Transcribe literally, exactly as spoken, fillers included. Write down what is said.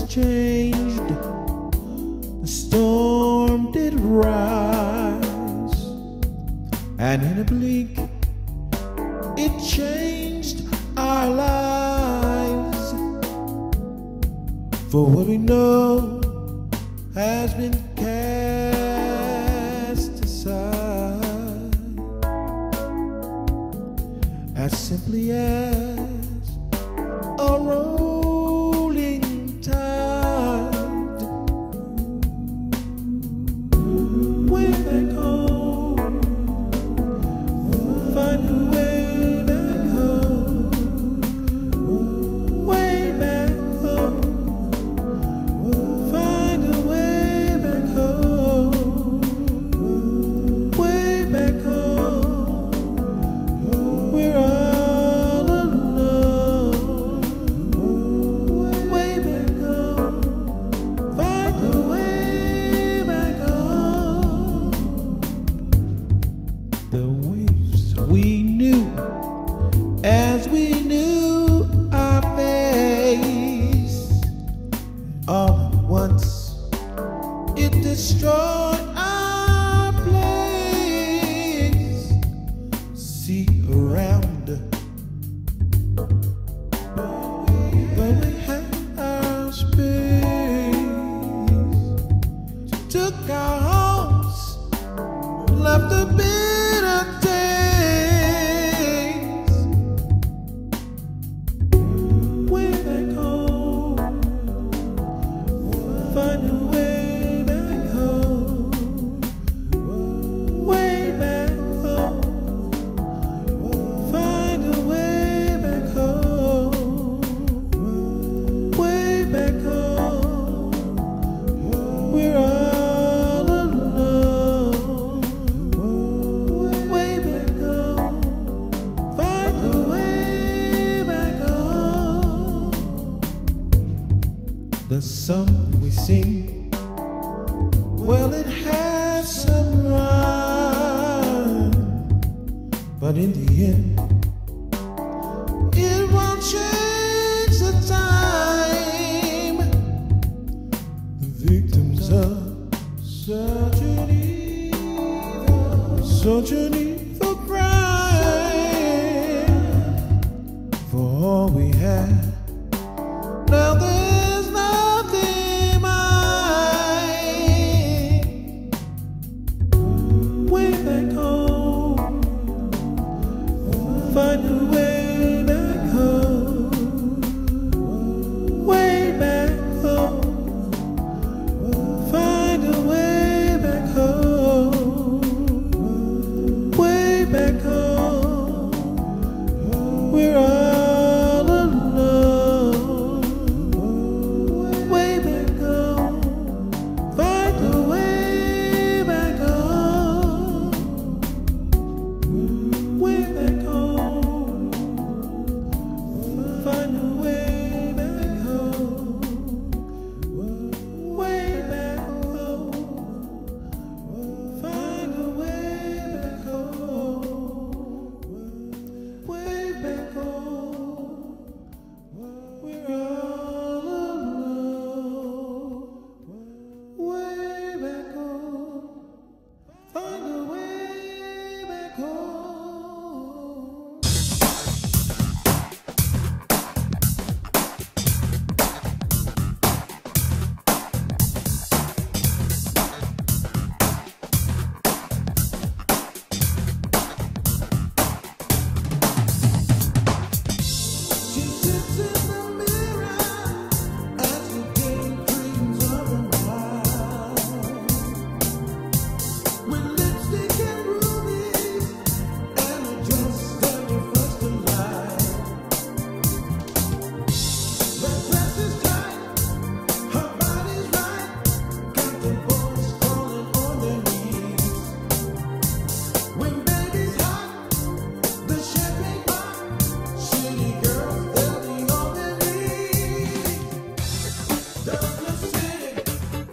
winds changed, the storm did rise, and in a blink it changed our lives. For what we know has been cast aside, as simply as a rolling tide. Way back home, find a way back home. Way back home, find a way back home. Way back home, we're all we knew as we knew our face. All at once it destroyed our place. See around, but we had our space. Took our homes, left the bitter taste. The song we sing, well, it has some rhyme, but in the end, it won't change the time. The victims of such an evil, such an evil.